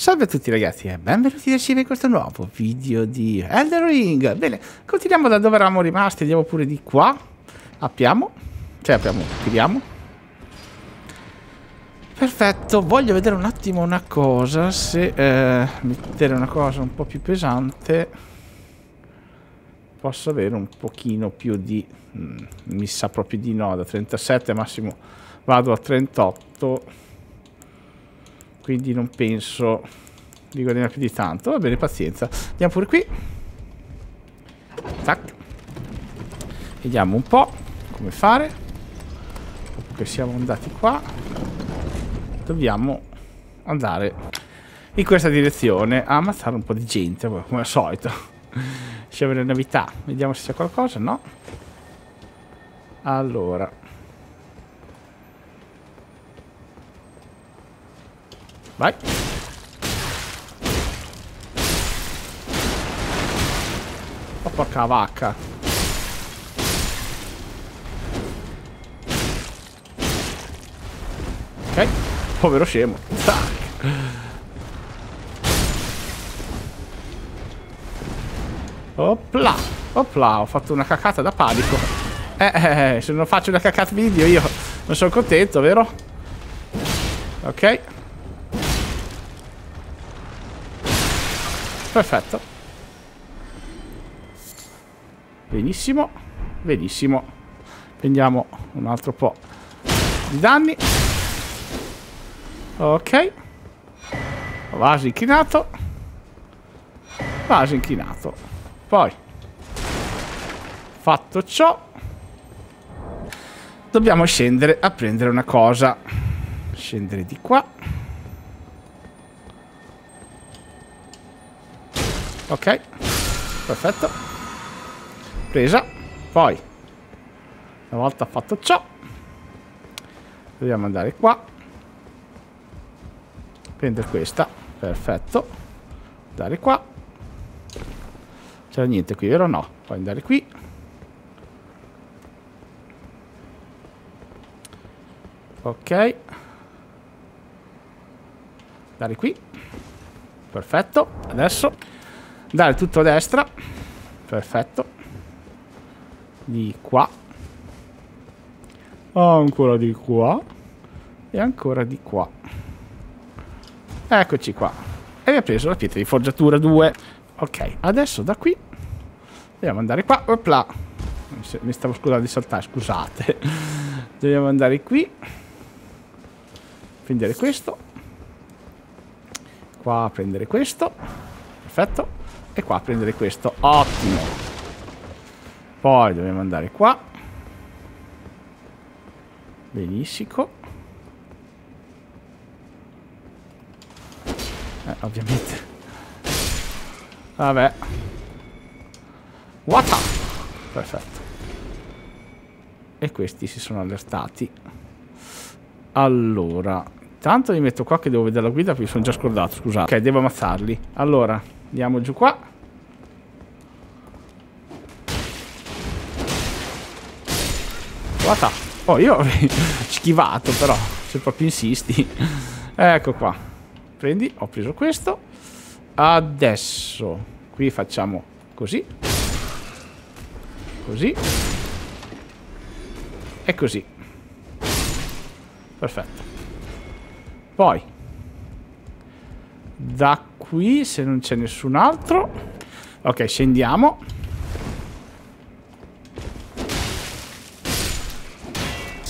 Salve a tutti ragazzi e benvenuti da SHIVA in questo nuovo video di Elden Ring. Bene, continuiamo da dove eravamo rimasti, andiamo pure di qua. Apriamo. Perfetto, voglio vedere un attimo una cosa, se mettere una cosa un po' più pesante posso avere un pochino più di... mi sa proprio di no, da 37 massimo vado a 38. Quindi non penso di guadagnare più di tanto. Va bene, pazienza. Andiamo pure qui. Tac. Vediamo un po' come fare. Dopo che siamo andati qua, dobbiamo andare in questa direzione a ammazzare un po' di gente, come al solito. Siamo nella novità. Vediamo se c'è qualcosa, no? Allora... vai. Oh, porca vacca. Ok. Povero scemo. Tac. Opla. Opla. Ho fatto una cacata da panico. Se non faccio una cacata video io non sono contento, vero? Ok. Perfetto. Benissimo. Benissimo. Prendiamo un altro po' di danni. Ok. Vaso incrinato. Vaso incrinato. Poi, fatto ciò, dobbiamo scendere a prendere una cosa. Scendere di qua. Ok, perfetto. Presa. Poi, una volta fatto ciò, dobbiamo andare qua. Prendere questa. Perfetto. Andare qua. C'era niente qui, vero? No. Poi andare qui. Ok. Andare qui. Perfetto. Adesso... dare tutto a destra. Perfetto. Di qua. Ancora di qua. E ancora di qua. Eccoci qua. E abbiamo preso la pietra di forgiatura 2. Ok, adesso da qui dobbiamo andare qua. Opla. Mi stavo scusando di saltare, scusate. Dobbiamo andare qui. Prendere questo. Qua prendere questo. Perfetto. E qua prendere questo. Ottimo. Poi dobbiamo andare qua. Benissimo. Ovviamente. Vabbè. What up? Perfetto. E questi si sono allertati. Allora, tanto li metto qua che devo vedere la guida perché sono già scordato, scusate. Ok, devo ammazzarli. Allora, andiamo giù qua. Guarda. Oh, io avrei schivato, però se proprio insisti. Ecco qua. Prendi, ho preso questo. Adesso qui facciamo così. Così. E così. Perfetto. Poi da qui, se non c'è nessun altro. Ok, scendiamo.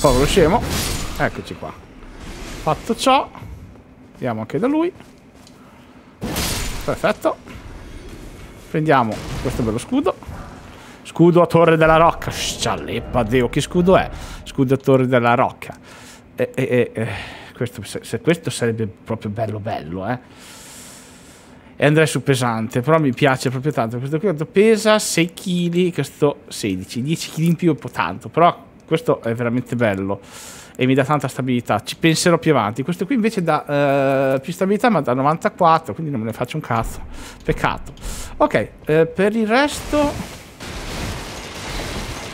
Povero scemo. Eccoci qua. Fatto ciò, andiamo anche da lui. Perfetto. Prendiamo questo bello scudo. Scudo a torre della rocca. Scialleppa Deo, che scudo è? Scudo a torre della rocca. Questo sarebbe proprio bello bello, E andrei su pesante, però mi piace proprio tanto. Questo qui pesa 6 kg, questo 16, 10 kg in più è un po' tanto, però questo è veramente bello e mi dà tanta stabilità, ci penserò più avanti. Questo qui invece dà più stabilità ma da 94, quindi non me ne faccio un cazzo, peccato. Ok, per il resto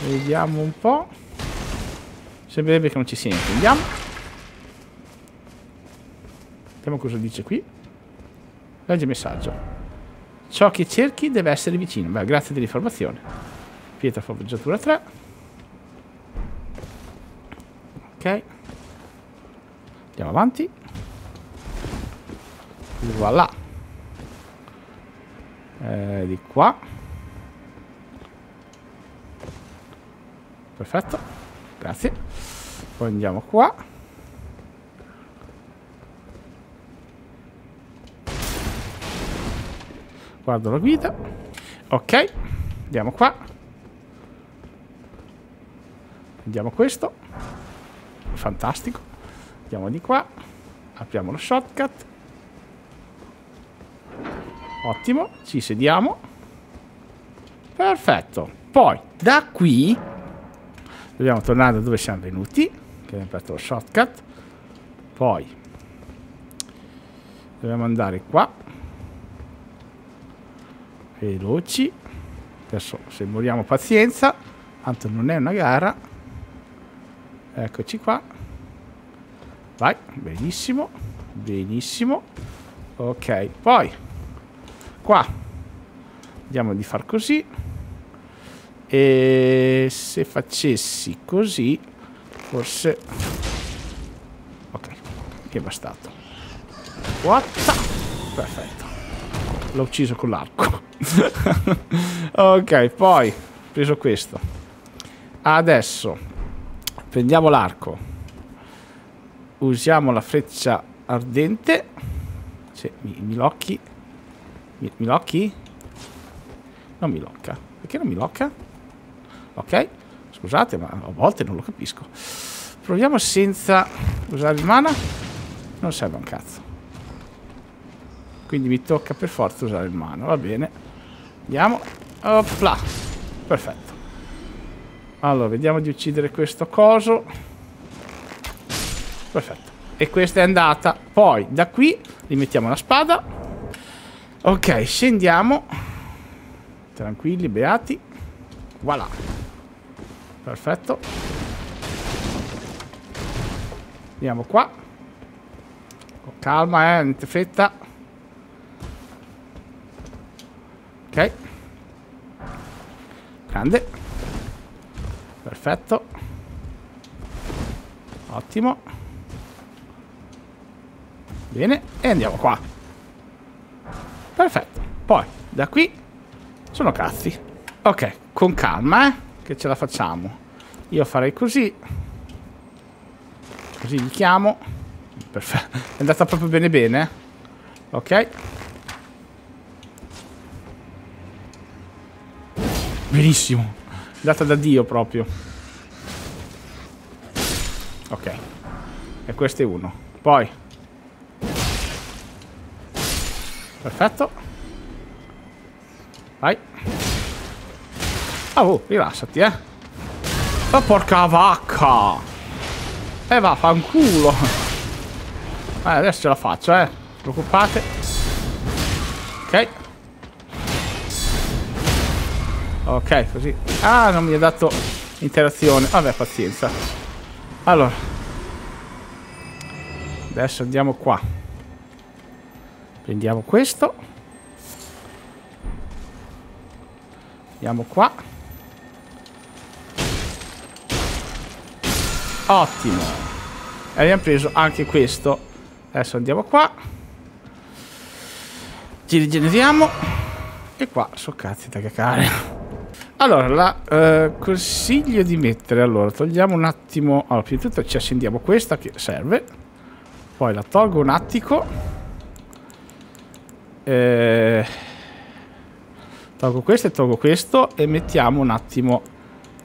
vediamo un po', sembrerebbe che non ci sente, andiamo. Vediamo cosa dice qui. Leggi il messaggio. Ciò che cerchi deve essere vicino. Beh, grazie dell'informazione. Pietre Forgiatura 3. Ok. Andiamo avanti. Voilà. Di qua. Perfetto. Grazie. Poi andiamo qua. Guardo la guida. Ok. Andiamo qua. Andiamo questo. Fantastico. Andiamo di qua. Apriamo lo shortcut. Ottimo. Ci sediamo. Perfetto. Poi da qui dobbiamo tornare da dove siamo venuti. Che abbiamo aperto lo shortcut. Poi dobbiamo andare qua. Veloci. Adesso se moriamo pazienza, tanto non è una gara. Eccoci qua. Vai, benissimo. Benissimo. Ok, poi qua andiamo di far così. E se facessi così, forse. Ok, che è bastato. Perfetto. L'ho ucciso con l'arco. Ok, poi ho preso questo. Adesso prendiamo l'arco. Usiamo la freccia ardente. Cioè, mi locchi. Mi locchi? Non mi locca. Perché non mi locca? Ok, scusate, ma a volte non lo capisco. Proviamo senza usare il mana. Non serve un cazzo. Quindi mi tocca per forza usare il mano. Va bene. Andiamo. Opla. Perfetto. Allora, vediamo di uccidere questo coso. Perfetto. E questa è andata. Poi, da qui, rimettiamo la spada. Ok, scendiamo. Tranquilli, beati. Voilà. Perfetto. Andiamo qua. Con calma, non ti fretta. Ok, grande, perfetto, ottimo, bene, e andiamo qua, perfetto. Poi da qui sono cazzi. Ok, con calma, che ce la facciamo. Io farei così, così li chiamo. Perfetto, è andata proprio bene bene. Ok. Benissimo, data da Dio proprio. Ok, e questo è uno. Poi perfetto. Vai. Oh, rilassati, eh. Ma porca vacca. E va, fanculo. Adesso ce la faccio, eh. Preoccupate. Ok. Ok, così. Ah, non mi ha dato interazione. Vabbè, pazienza. Allora, adesso andiamo qua. Prendiamo questo. Andiamo qua. Ottimo. E abbiamo preso anche questo. Adesso andiamo qua. Ci rigeneriamo. E qua so cazzi da cacare. Allora, consiglio di mettere... Allora, togliamo un attimo... Allora, prima di tutto ci accendiamo questa che serve. Poi la tolgo un attimo. Tolgo questo e tolgo questo. E mettiamo un attimo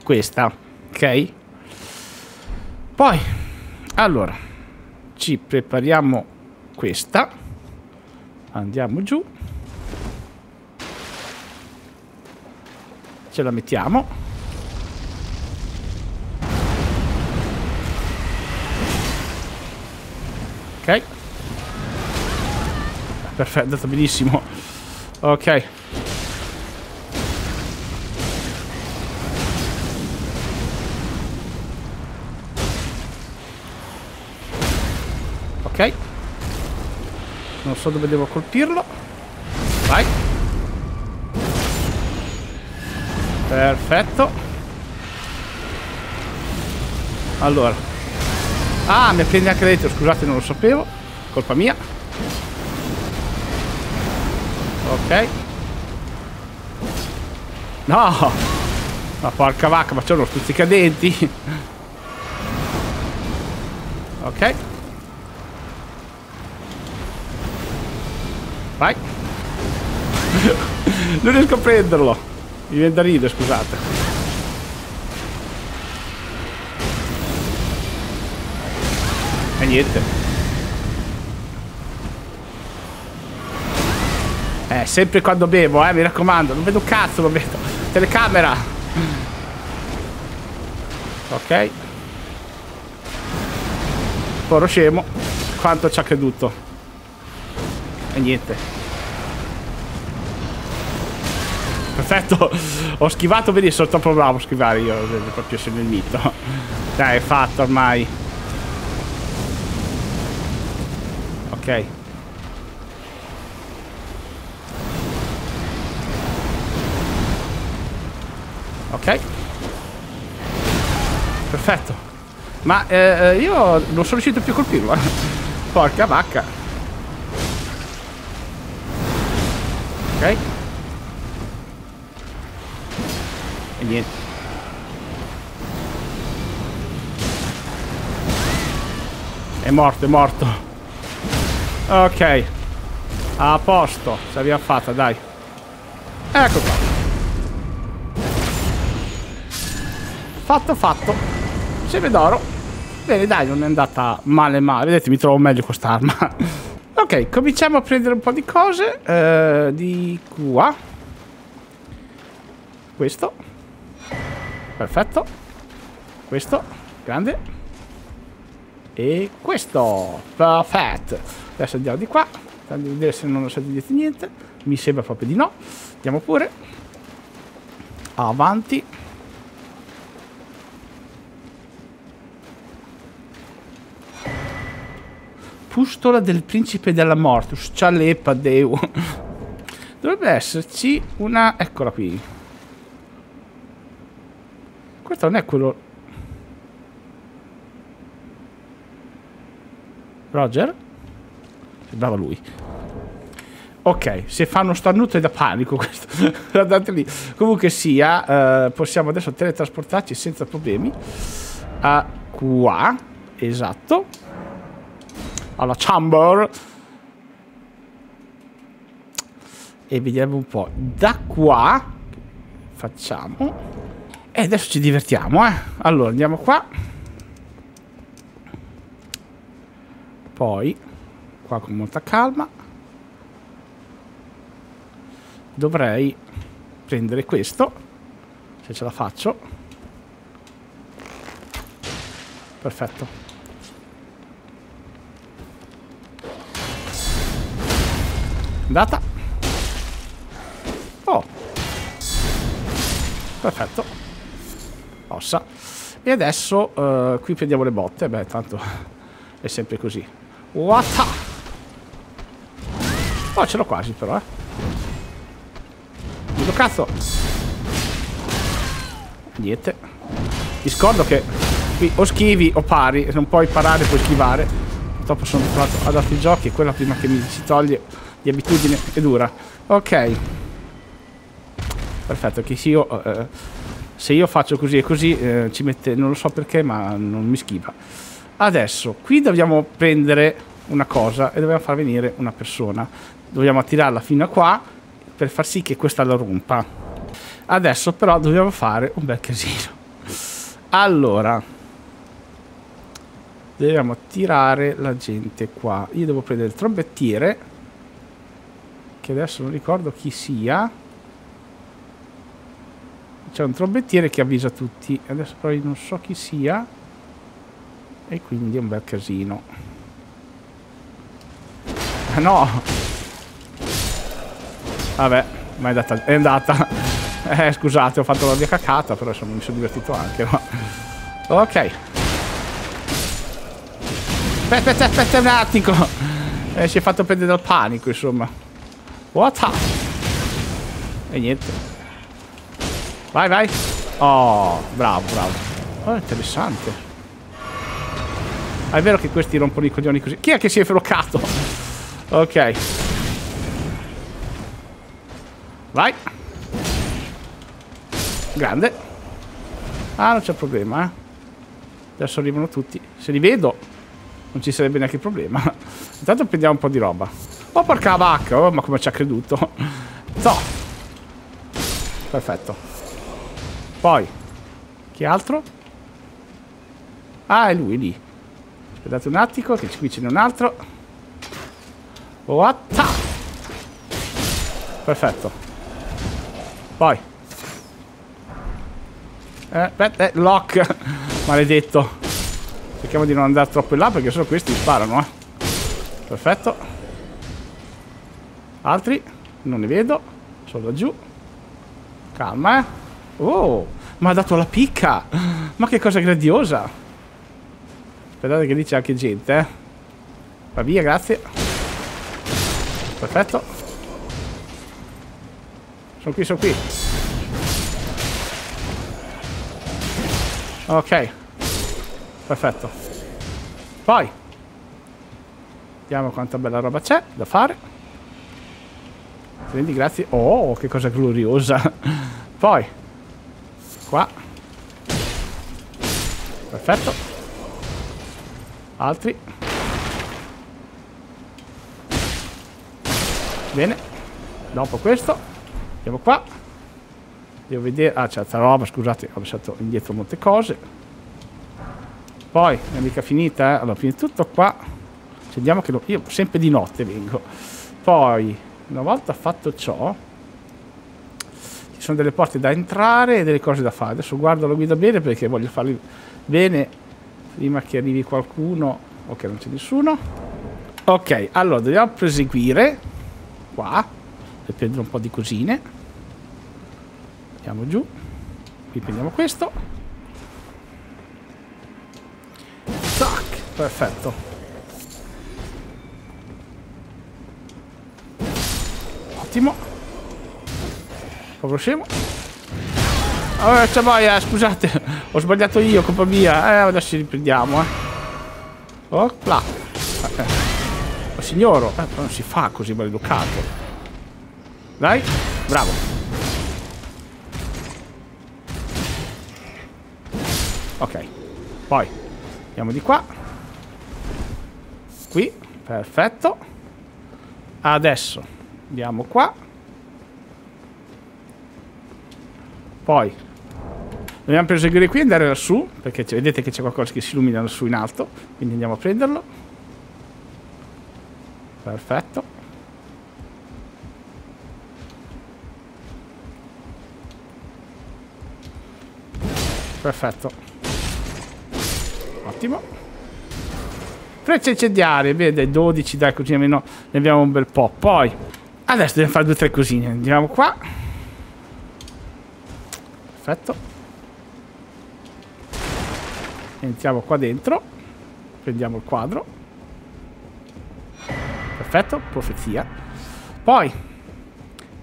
questa. Ok? Poi, allora, ci prepariamo questa. Andiamo giù. Ce la mettiamo. Ok. Perfetto, è andato benissimo. Ok. Ok. Non so dove devo colpirlo. Vai. Perfetto. Allora. Ah, mi prende anche dentro, scusate, non lo sapevo. Colpa mia. Ok. No. Ma porca vacca, ma c'è uno stuzzicadenti. Ok. Vai. Non riesco a prenderlo. Mi viene da ridere, scusate. E niente. Sempre quando bevo, mi raccomando. Non vedo un cazzo, lo vedo. Telecamera. Ok. Poro scemo. Quanto ci ha creduto. E niente. Perfetto. Ho schivato benissimo. Sono troppo bravo a schivare io. Proprio sono il mito. Dai, è fatto ormai. Ok. Ok. Perfetto. Ma io non sono riuscito più a colpirlo. Porca vacca. Ok. E niente. È morto, è morto. Ok. A posto. Ce l'abbiamo fatta, dai. Ecco qua. Fatto, fatto. Seme d'oro. Bene, dai, non è andata male male. Vedete, mi trovo meglio quest'arma. Ok, cominciamo a prendere un po' di cose. Di qua. Questo. Perfetto. Questo. Grande. E questo. Perfetto. Adesso andiamo di qua. Andiamo a vedere se non ho salto dietro niente. Mi sembra proprio di no. Andiamo pure. Avanti. Pustola del Principe Della Morte. Scialepa Deu. Dovrebbe esserci una... Eccola qui. Questo non è quello... Roger? Sembrava lui. Ok, se fa uno starnuto è da panico questo. Guardate lì. Comunque sia, possiamo adesso teletrasportarci senza problemi. A qua. Esatto. Alla chamber. E vediamo un po'. Da qua facciamo. E adesso ci divertiamo, eh. Allora andiamo qua. Poi qua con molta calma. Dovrei prendere questo, se ce la faccio. Perfetto. Andata. Oh. Perfetto. Ossa. E adesso qui prendiamo le botte. Beh, tanto è sempre così. What? Oh, ce l'ho quasi però, eh. Dove cazzo? Niente. Mi scordo che qui o schivi o pari. Non puoi parare, puoi schivare. Purtroppo sono abituato ad altri giochi e quella prima che mi si toglie... Di abitudine è dura. Ok. Perfetto, che se io, faccio così e così, ci mette... Non lo so perché, ma non mi schiva. Adesso, qui dobbiamo prendere una cosa e dobbiamo far venire una persona. Dobbiamo attirarla fino a qua per far sì che questa la rompa. Adesso però dobbiamo fare un bel casino. Allora. Dobbiamo attirare la gente qua. Io devo prendere il trombettiere. Che adesso non ricordo chi sia. C'è un trombettiere che avvisa tutti. Adesso però io non so chi sia. E quindi è un bel casino. Ah no. Vabbè. Ma è andata, è andata. Scusate, ho fatto la mia cacata. Però insomma mi sono divertito anche, no? Ok. Aspetta un attimo. Si è fatto prendere dal panico, insomma. What? E niente. Vai, vai. Oh, bravo, bravo. Oh, interessante. Ah, è vero che questi rompono i coglioni così. Chi è che si è floccato? Ok. Vai. Grande. Ah, non c'è problema, eh. Adesso arrivano tutti. Se li vedo, non ci sarebbe neanche problema. Intanto prendiamo un po' di roba. Oh, porca vacca, oh, ma come ci ha creduto. So. Perfetto. Poi, chi altro? Ah, è lui lì. Aspettate un attimo, che qui ce n'è un altro. What? Perfetto. Poi. Lock. Maledetto. Cerchiamo di non andare troppo in là, perché solo questi sparano, eh. Perfetto. Altri? Non ne vedo. Sono laggiù. Calma, eh. Oh, ma ha dato la picca. Ma che cosa grandiosa. Aspettate che lì c'è anche gente, eh. Va via, grazie. Perfetto. Sono qui, sono qui. Ok. Perfetto. Poi. Vediamo quanta bella roba c'è da fare. Prendi, grazie. Oh, che cosa gloriosa. Poi. Qua. Perfetto. Altri. Bene. Dopo questo. Andiamo qua. Devo vedere. Ah, c'è altra roba, scusate. Ho lasciato indietro molte cose. Poi, non è mica finita, eh. Allora, prima di tutto qua. Scendiamo che io sempre di notte vengo. Poi. Una volta fatto ciò, ci sono delle porte da entrare e delle cose da fare. Adesso guardo la guida bene, perché voglio farli bene prima che arrivi qualcuno. Ok, non c'è nessuno. Ok, allora dobbiamo proseguire qua per prendere un po' di cosine. Andiamo giù. Qui prendiamo questo. Tac, perfetto. Ottimo. Povero scemo. Allora, c'è boia, scusate. Ho sbagliato io, colpa mia. Adesso ci riprendiamo, eh. Oh, là. Oh, signoro. Non si fa così, maleducato. Dai. Bravo. Ok. Poi. Andiamo di qua. Qui. Perfetto. Adesso. Andiamo qua. Poi dobbiamo proseguire qui e andare lassù, perché vedete che c'è qualcosa che si illumina lassù in alto. Quindi andiamo a prenderlo. Perfetto. Perfetto. Ottimo. Frecce incendiarie. Bene, dai, 12, dai, così almeno ne abbiamo un bel po'. Poi adesso dobbiamo fare due o tre cosine. Andiamo qua. Perfetto. Entriamo qua dentro. Prendiamo il quadro. Perfetto. Profezia. Poi.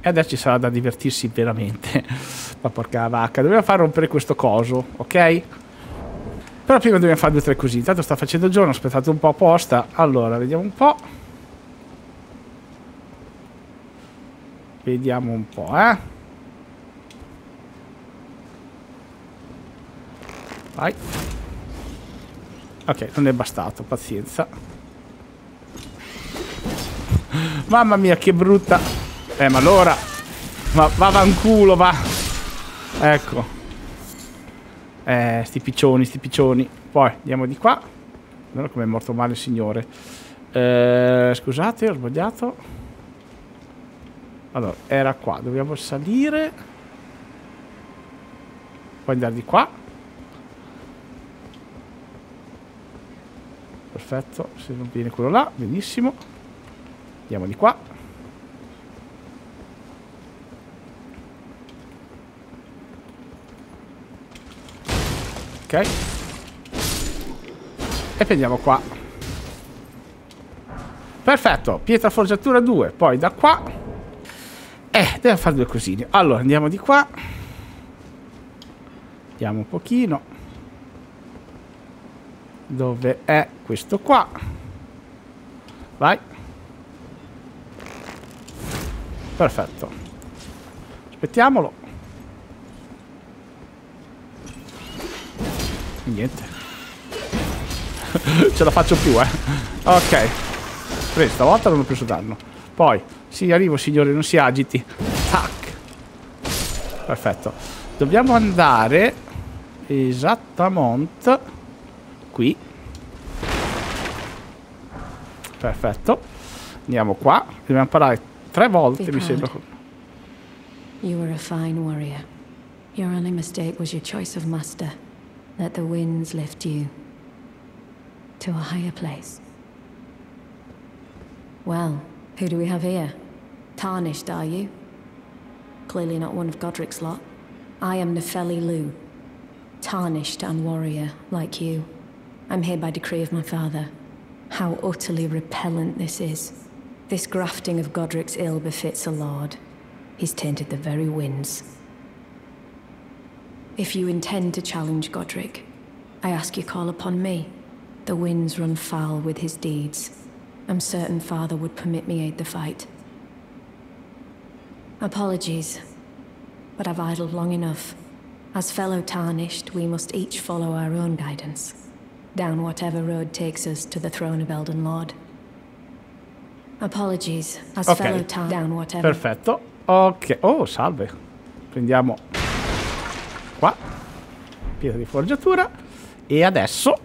E adesso ci sarà da divertirsi veramente. Ma porca vacca. Dobbiamo far rompere questo coso. Ok? Però prima dobbiamo fare due o tre cosine. Intanto sta facendo giorno. Aspettate un po' apposta. Allora, vediamo un po'. Vediamo un po', eh. Vai. Ok, non è bastato, pazienza. Mamma mia, che brutta. Ma allora. Ma vanculo, va. Ecco. Sti piccioni, sti piccioni. Poi, andiamo di qua. Allora, come è morto male il signore. Scusate, ho sbagliato. Allora, era qua. Dobbiamo salire. Poi andare di qua. Perfetto. Se non viene quello là, benissimo. Andiamo di qua. Ok. E prendiamo qua. Perfetto. Pietre Forgiatura 2. Poi da qua. Devo fare due cosine. Allora, andiamo di qua. Vediamo un pochino. Dove è questo qua? Vai. Perfetto. Aspettiamolo. Niente. Ce la faccio più, eh. Ok. Preso, stavolta non ho preso danno. Poi, sì, arrivo signore, non si agiti. Tac. Perfetto. Dobbiamo andare esattamente qui. Perfetto. Andiamo qua. Dobbiamo parlare 3 volte, mi sembra. You were a fine warrior. Your only mistake was your choice of master. Let the winds lift you to a higher place. Well, who do we have here? Tarnished, are you? Clearly not one of Godrick's lot. I am Nepheli Loux, tarnished and warrior, like you. I'm here by decree of my father. How utterly repellent this is. This grafting of Godrick's ill befits a lord. He's tainted the very winds. If you intend to challenge Godrick, I ask you call upon me. The winds run foul with his deeds. I'm certain father would permit me aid the fight. Apologies, but I've idled long enough. As fellow tarnished, we must each follow our own guidance, down whatever road takes us to the throne of Elden Lord. Apologies, as fellow tarnished, down whatever... Perfetto. Ok. Oh, salve. Prendiamo qua. Pietre di forgiatura. E adesso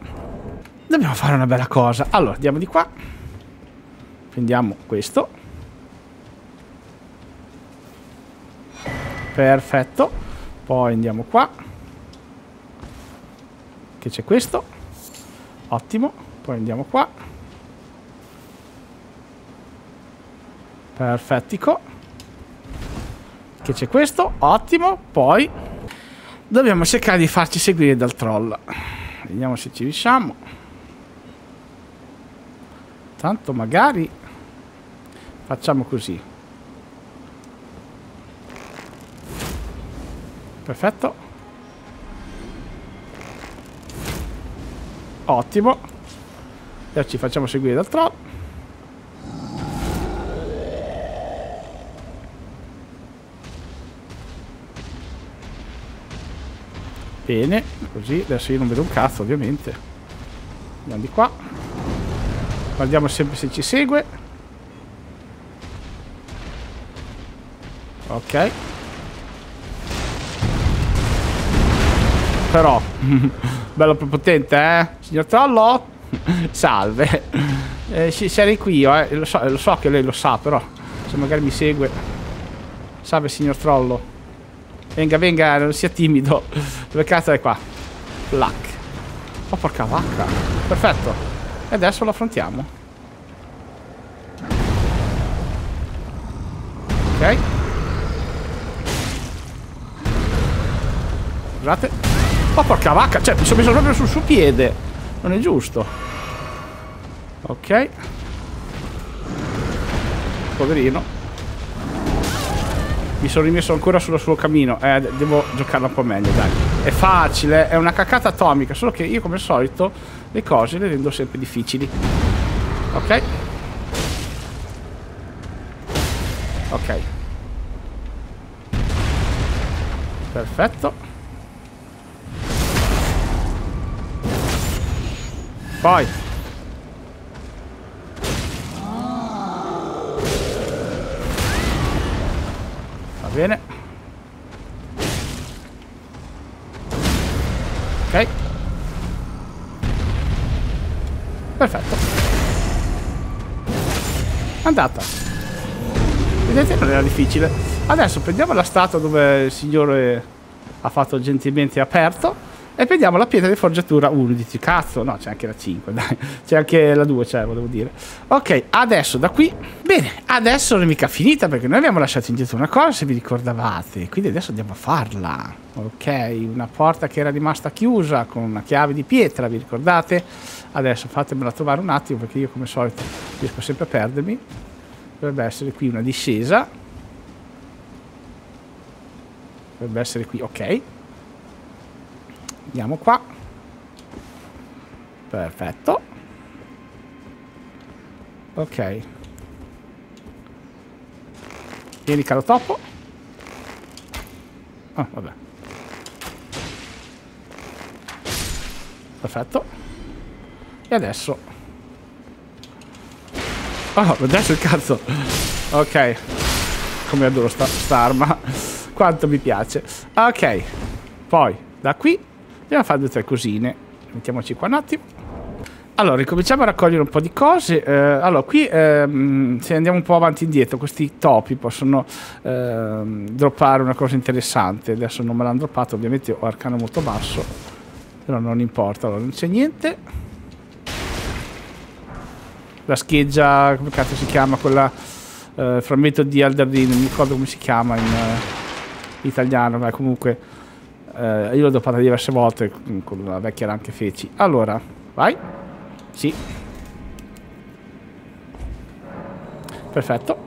dobbiamo fare una bella cosa. Allora, andiamo di qua. Prendiamo questo. Perfetto. Poi andiamo qua. Che c'è questo. Ottimo. Poi andiamo qua. Perfettico. Che c'è questo. Ottimo. Poi dobbiamo cercare di farci seguire dal troll. Vediamo se ci riusciamo. Tanto magari... Facciamo così. Perfetto. Ottimo. Adesso ci facciamo seguire dal troll. Bene, così. Adesso io non vedo un cazzo, ovviamente. Andiamo di qua. Guardiamo sempre se ci segue. Ok. Però bello prepotente, eh? Signor Trollo. Salve. Sarei qui io, eh. Lo so che lei lo sa, però se magari mi segue. Salve signor Trollo. Venga, venga, non sia timido. Dove cazzo è qua? Plac. Oh porca vacca. Perfetto. E adesso lo affrontiamo. Ok. Scusate. Oh porca vacca. Cioè mi sono messo proprio sul suo piede. Non è giusto. Ok. Poverino. Mi sono rimesso ancora sul suo cammino. Devo giocarla un po' meglio, dai. È facile. È una cacata atomica. Solo che io come al solito le cose le rendo sempre difficili. Ok. Ok. Perfetto. Poi va bene. Ok. Perfetto. Andata. Vedete, non era difficile. Adesso prendiamo la statua dove il signore ha fatto gentilmente aperto. E prendiamo la pietra di forgiatura 1. Dici, cazzo, no, c'è anche la 5, dai. C'è anche la 2, cioè, volevo dire. Ok, adesso da qui. Bene, adesso non è mica finita, perché noi abbiamo lasciato indietro una cosa, se vi ricordavate. Quindi adesso andiamo a farla. Ok, una porta che era rimasta chiusa con una chiave di pietra, vi ricordate? Adesso fatemela trovare un attimo, perché io come al solito riesco sempre a perdermi. Dovrebbe essere qui una discesa. Dovrebbe essere qui, ok. Andiamo qua. Perfetto. Ok. Vieni, caro topo. Ah, vabbè. Perfetto. E adesso... Oh, adesso il cazzo. Ok. Come adoro sta arma. Quanto mi piace. Ok. Poi, da qui, andiamo a fare due o tre cosine. Mettiamoci qua un attimo. Allora, ricominciamo a raccogliere un po' di cose. Allora, qui, se andiamo un po' avanti e indietro, questi topi possono droppare una cosa interessante. Adesso non me l'hanno droppato, ovviamente ho arcano molto basso. Però non importa, allora non c'è niente. La scheggia, come cazzo si chiama? Quella frammento di Alderdino, non mi ricordo come si chiama in italiano, ma comunque io l'ho droppata diverse volte, con la vecchia ranche feci. Allora, vai. Sì. Perfetto.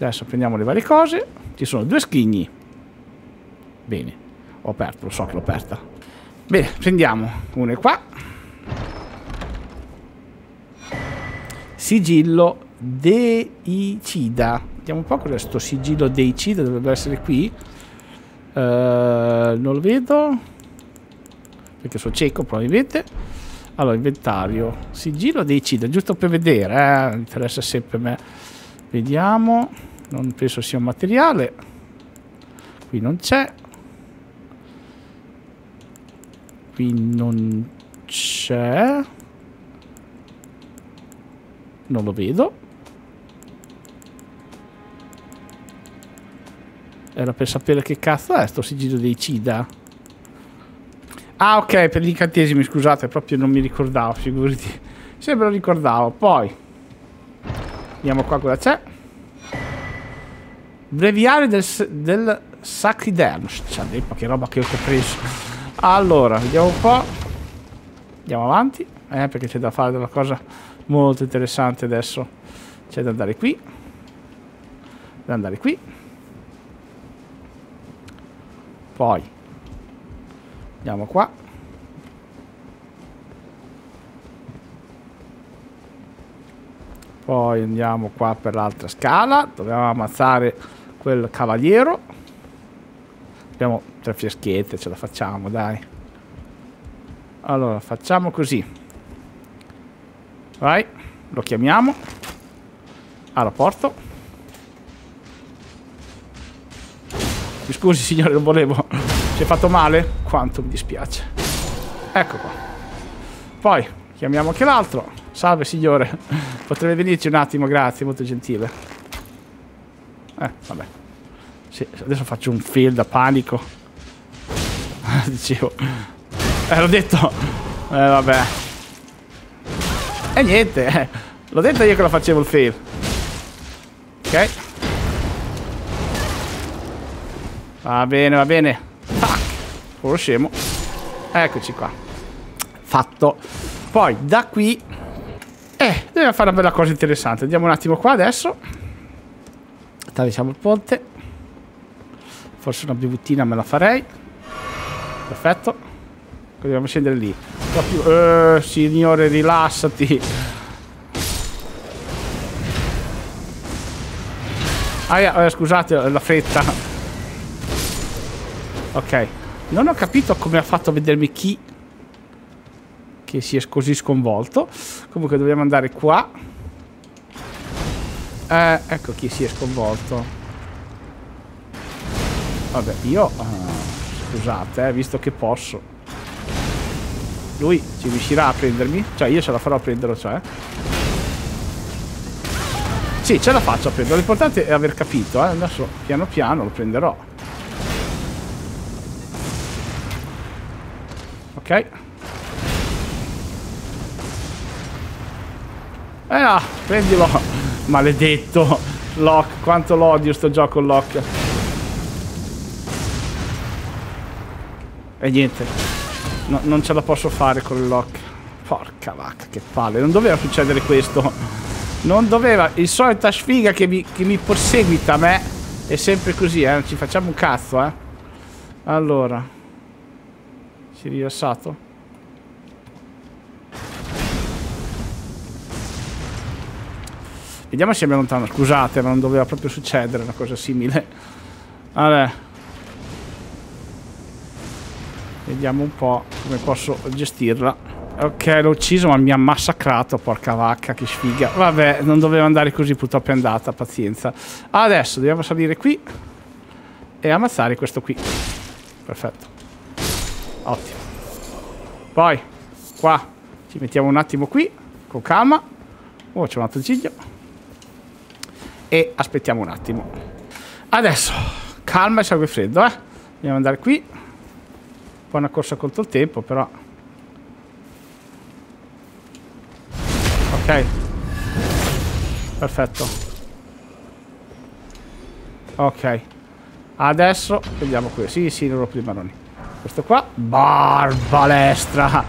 Adesso prendiamo le varie cose. Ci sono due scrigni. Bene. Ho aperto, lo so che l'ho aperta. Bene, prendiamo. Uno è qua. Sigillo Deicida. Vediamo un po' cos'è sto Sigillo Deicida. Dovrebbe essere qui. Non lo vedo. Perché sono cieco probabilmente. Allora, inventario. Sigillo Deicida, giusto per vedere, eh? Interessa sempre a me. Vediamo. Non penso sia un materiale. Qui non c'è. Qui non c'è. Non lo vedo. Era per sapere che cazzo è sto Sigillo Deicida. Ah, ok, per gli incantesimi, scusate, proprio non mi ricordavo, figurati. Se me lo ricordavo. Poi vediamo qua cosa c'è. Breviario del Sacriderma. C'ha detto che roba che ho preso. Allora, vediamo un po'. Andiamo avanti. Perché c'è da fare della cosa molto interessante adesso. C'è da andare qui. Da andare qui. Poi andiamo qua. Poi andiamo qua per l'altra scala. Dobbiamo ammazzare quel cavaliero. Abbiamo tre fiaschette, ce la facciamo, dai. Allora, facciamo così. Vai, lo chiamiamo. All'apporto. Mi scusi, signore, non volevo... Ci hai fatto male? Quanto mi dispiace. Ecco qua. Poi chiamiamo anche l'altro. Salve signore. Potrebbe venirci un attimo, grazie, molto gentile. Vabbè. Sì, adesso faccio un fail da panico. Dicevo. L'ho detto. Vabbè. E niente. L'ho detto io che la facevo il fail. Ok. Va bene, va bene. Lo scemo. Eccoci qua. Fatto. Poi da qui dobbiamo fare una bella cosa interessante. Andiamo un attimo qua adesso. Attraversiamo il ponte. Forse una bevutina me la farei. Perfetto. Dobbiamo scendere lì. Signore, rilassati. Scusate la fretta. Ok. Non ho capito come ha fatto a vedermi chi che si è così sconvolto. Comunque dobbiamo andare qua. Ecco chi si è sconvolto. Vabbè, io... scusate, visto che posso. Lui ci riuscirà a prendermi? Cioè, io ce la farò a prenderlo, cioè. Sì, ce la faccio a prenderlo. L'importante è aver capito, eh. Adesso, piano piano, lo prenderò. Ok. Prendilo. Maledetto Lock. Quanto l'odio sto gioco Lock. E niente, no, non ce la posso fare con il Lock. Porca vacca, che palle. Non doveva succedere questo. Non doveva. Il solita sfiga che mi perseguita a me. È sempre così, non ci facciamo un cazzo, Allora, si è rilassato. Vediamo se è lontano. Scusate, ma non doveva proprio succedere una cosa simile. Vabbè. Vediamo un po' come posso gestirla. Ok, l'ho ucciso, ma mi ha massacrato. Porca vacca, che sfiga. Vabbè, non doveva andare così, purtroppo è andata. Pazienza. Adesso dobbiamo salire qui e ammazzare questo qui. Perfetto. Ottimo. Poi, qua, ci mettiamo un attimo qui, con calma. Oh, c'è un altro ciglio. E aspettiamo un attimo. Adesso, calma e sangue freddo, Andiamo ad andare qui. Un po' una corsa contro il tempo, però. Ok. Perfetto. Ok. Adesso, vediamo qui. Sì, non rompo i marroni. Questo qua. Arbalestra.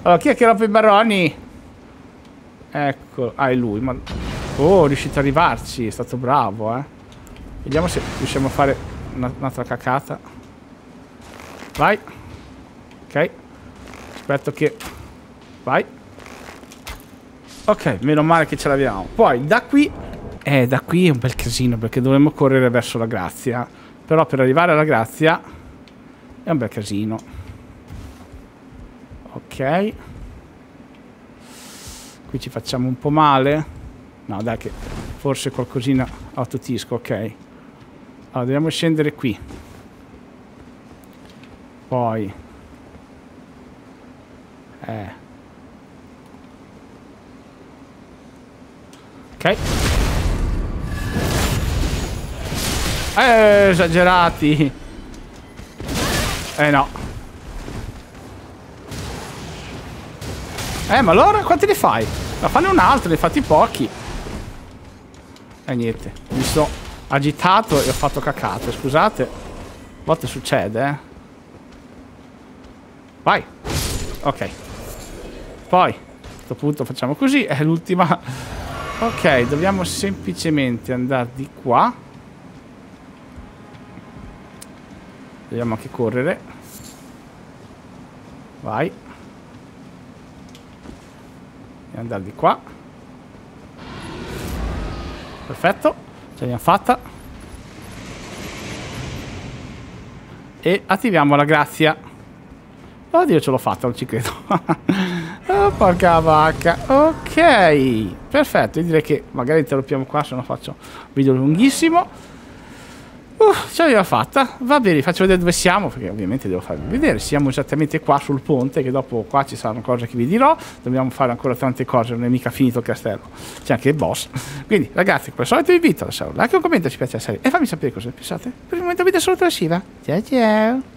Allora, chi è che rompe i marroni? Ecco. È lui, ma... Oh, riuscito ad arrivarci, è stato bravo, Vediamo se riusciamo a fare un'altra cacata. Vai. Ok. Aspetto che... Vai. Ok, meno male che ce l'abbiamo. Poi, da qui... da qui è un bel casino, perché dovremmo correre verso la grazia. Però per arrivare alla grazia... è un bel casino. Ok. Qui ci facciamo un po' male. No, dai, che forse qualcosina autotisco, ok. Allora, dobbiamo scendere qui. Poi. Ok. Esagerati! No. Ma allora quanti ne fai? Ma fanno un altro, ne fatti pochi. Niente, mi sono agitato e ho fatto cacate, scusate. A volte succede, Vai. Ok. Poi, a questo punto facciamo così, è l'ultima. Ok, dobbiamo semplicemente andare di qua. Dobbiamo anche correre. Vai. E andare di qua. Perfetto, ce l'abbiamo fatta. E attiviamo la grazia. Oddio, ce l'ho fatta, non ci credo. Oh, porca vacca. Ok, perfetto. Io direi che magari interrompiamo qua, se no faccio un video lunghissimo. Ce l'abbiamo fatta. Va bene, vi faccio vedere dove siamo, perché ovviamente devo farvi vedere. Siamo esattamente qua sul ponte, che dopo qua ci saranno cose che vi dirò. Dobbiamo fare ancora tante cose, non è mica finito il castello. C'è anche il boss. Quindi ragazzi, come al solito vi invito a lasciare un like e un commento se vi piace la serie. E fammi sapere cosa ne pensate. Per il momento vi saluto da SHIVA. Ciao ciao.